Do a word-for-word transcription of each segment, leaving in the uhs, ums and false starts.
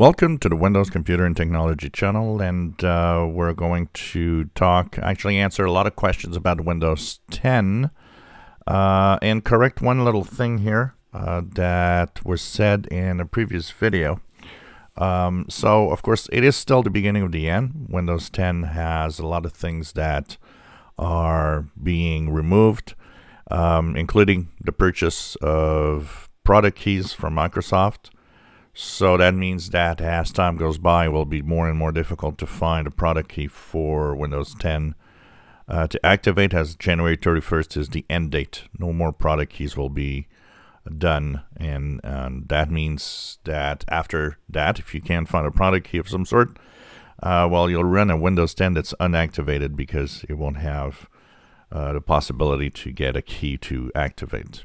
Welcome to the Windows Computer and Technology channel, and uh, we're going to talk, actually answer a lot of questions about Windows ten, uh, and correct one little thing here uh, that was said in a previous video. Um, so, of course, it is still the beginning of the end. Windows ten has a lot of things that are being removed, um, including the purchase of product keys from Microsoft. So that means that as time goes by, it will be more and more difficult to find a product key for Windows ten uh, to activate, as January thirty-first is the end date. No more product keys will be done, and um, that means that after that, if you can't find a product key of some sort, uh, well, you'll run a Windows ten that's unactivated because it won't have uh, the possibility to get a key to activate.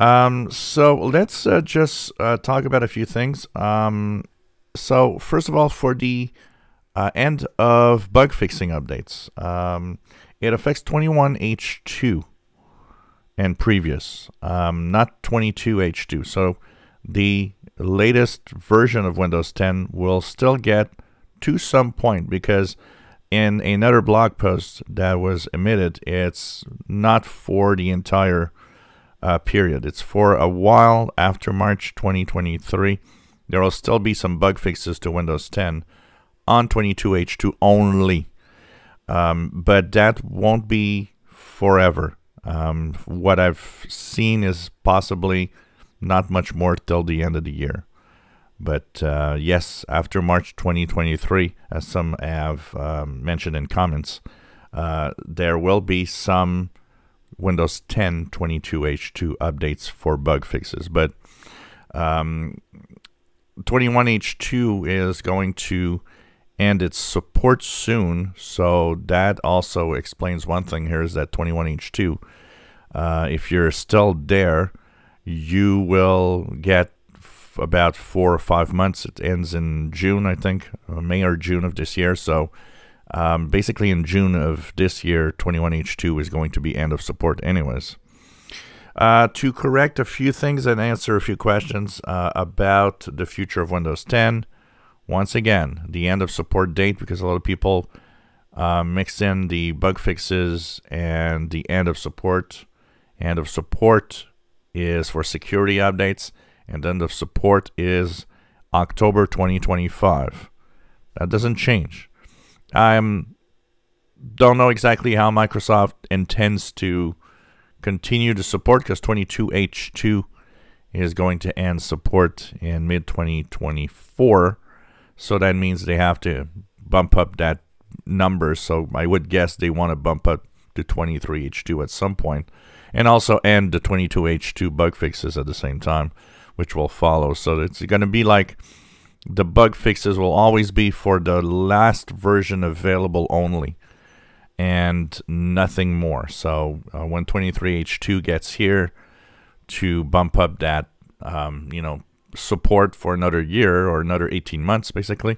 Um, so let's uh, just uh, talk about a few things. Um, so first of all, for the uh, end of bug fixing updates, um, it affects twenty-one H two and previous, um, not twenty-two H two. So the latest version of Windows ten will still get to some point, because in another blog post that was emitted, it's not for the entire Uh, period. It's for a while after March twenty twenty-three. There will still be some bug fixes to Windows ten on twenty-two H two only, um, but that won't be forever. Um, what I've seen is possibly not much more till the end of the year. But uh, yes, after March twenty twenty-three, as some have um, mentioned in comments, uh, there will be some Windows ten twenty-two H two updates for bug fixes, but um, twenty-one H two is going to end its support soon, so that also explains one thing here, is that twenty-one H two, uh, if you're still there, you will get f about four or five months. It ends in June, I think, or May or June of this year, so Um, basically in June of this year, twenty-one H two is going to be end of support anyways. Uh, to correct a few things and answer a few questions uh, about the future of Windows ten, once again, the end of support date, because a lot of people uh, mix in the bug fixes and the end of support. End of support is for security updates, and end of support is October twenty twenty-five. That doesn't change. I don't know exactly how Microsoft intends to continue to support, because twenty-two H two is going to end support in mid twenty twenty-four. So that means they have to bump up that number. So I would guess they want to bump up to twenty-three H two at some point, and also end the twenty-two H two bug fixes at the same time, which will follow. So it's going to be like, the bug fixes will always be for the last version available only, and nothing more. So uh, when twenty-three H two gets here, to bump up that um, you know, support for another year or another eighteen months, basically,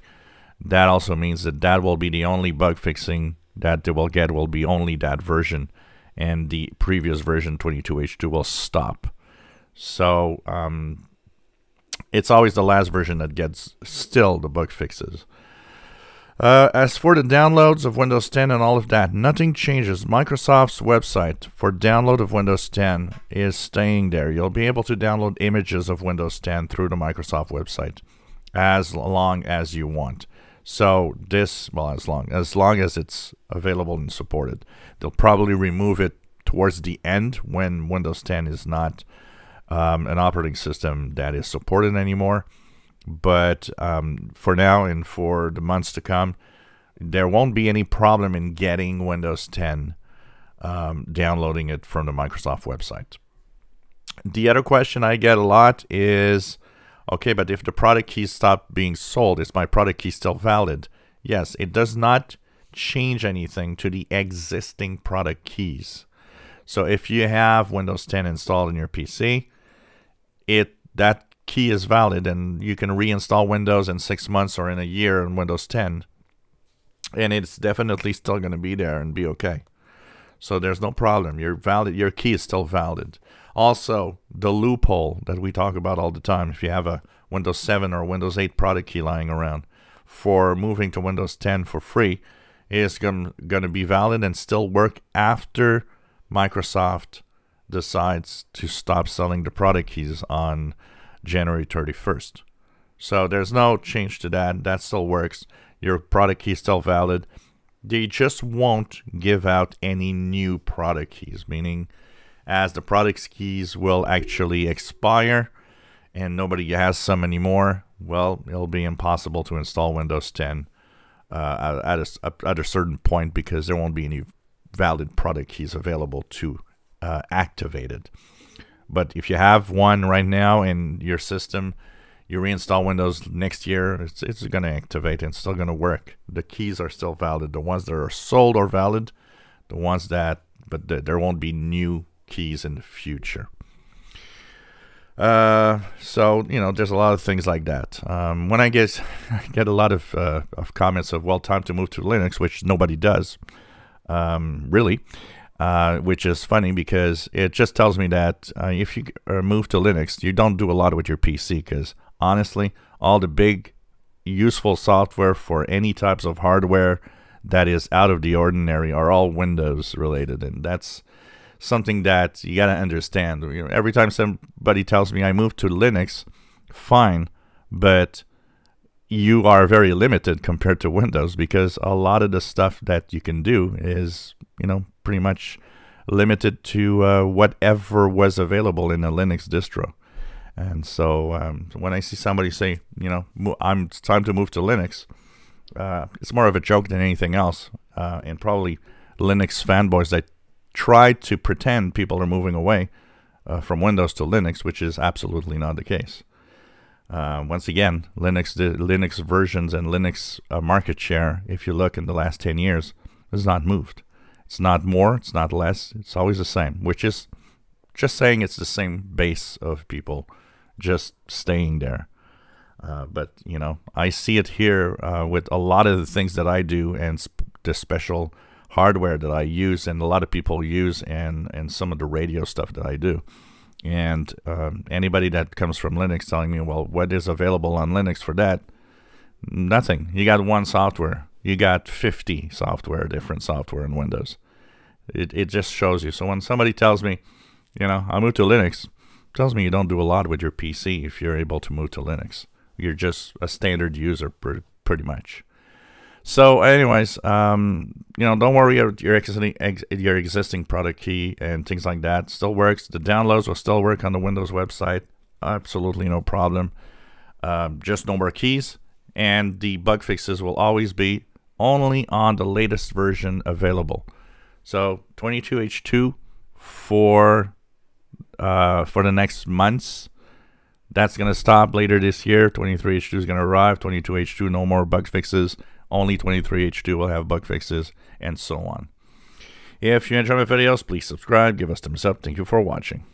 that also means that that will be the only bug fixing that they will get, will be only that version, and the previous version twenty-two H two will stop. So um, it's always the last version that gets still the bug fixes. Uh, as for the downloads of Windows ten and all of that, nothing changes. Microsoft's website for download of Windows ten is staying there. You'll be able to download images of Windows ten through the Microsoft website as long as you want. So this, well, as long, as long as it's available and supported. They'll probably remove it towards the end when Windows ten is not Um, an operating system that is supported anymore, but um, for now and for the months to come, there won't be any problem in getting Windows ten, um, downloading it from the Microsoft website. The other question I get a lot is, okay, but if the product keys stop being sold, is my product key still valid? Yes, it does not change anything to the existing product keys. So if you have Windows ten installed on your P C, it that key is valid, and you can reinstall Windows in six months or in a year on Windows ten, and it's definitely still going to be there and be okay. So there's no problem. Your valid, your key is still valid. Also, the loophole that we talk about all the time. If you have a Windows seven or Windows eight product key lying around for moving to Windows ten for free is going to be valid and still work after Microsoft decides to stop selling the product keys on January thirty-first. So there's no change to that. That still works. Your product key is still valid. They just won't give out any new product keys, meaning as the product keys will actually expire and nobody has some anymore, well, it'll be impossible to install Windows ten uh, at, a, at a certain point because there won't be any valid product keys available to uh, activate it. But if you have one right now in your system, you reinstall Windows next year, it's, it's going to activate and it's still going to work. The keys are still valid. The ones that are sold are valid. The ones that, but th there won't be new keys in the future. Uh, so, you know, there's a lot of things like that. Um, when I get, I get a lot of, uh, of comments of, well, time to move to Linux, which nobody does, um, really, uh, which is funny because it just tells me that uh, if you move to Linux, you don't do a lot with your P C because honestly, all the big useful software for any types of hardware that is out of the ordinary are all Windows related. And that's something that you got to understand. You know, every time somebody tells me I moved to Linux, fine, but you are very limited compared to Windows because a lot of the stuff that you can do is, you know, pretty much limited to uh, whatever was available in a Linux distro. And so um, when I see somebody say, you know, I'm it's time to move to Linux, uh, it's more of a joke than anything else. Uh, and probably Linux fanboys that try to pretend people are moving away uh, from Windows to Linux, which is absolutely not the case. Uh, once again, Linux, the Linux versions and Linux uh, market share, if you look in the last ten years, has not moved. It's not more, it's not less, it's always the same, which is just saying it's the same base of people just staying there. Uh, but, you know, I see it here uh, with a lot of the things that I do and sp the special hardware that I use and a lot of people use and, and some of the radio stuff that I do. And um, anybody that comes from Linux telling me, well, what is available on Linux for that? Nothing. You got one software. You got fifty software, different software in Windows. It, it just shows you. So when somebody tells me, you know, I moved to Linux, tells me you don't do a lot with your P C if you're able to move to Linux. You're just a standard user pretty much. So anyways, um, you know, don't worry about your existing, ex your existing product key and things like that. Still works. The downloads will still work on the Windows website. Absolutely no problem. Um, just no more keys. And the bug fixes will always be only on the latest version available. So twenty-two H two for... Uh, for the next months. That's going to stop later this year. twenty-three H two is going to arrive. twenty-two H two, no more bug fixes. Only twenty-three H two will have bug fixes, and so on. If you enjoy my videos, please subscribe, give us a thumbs up. Thank you for watching.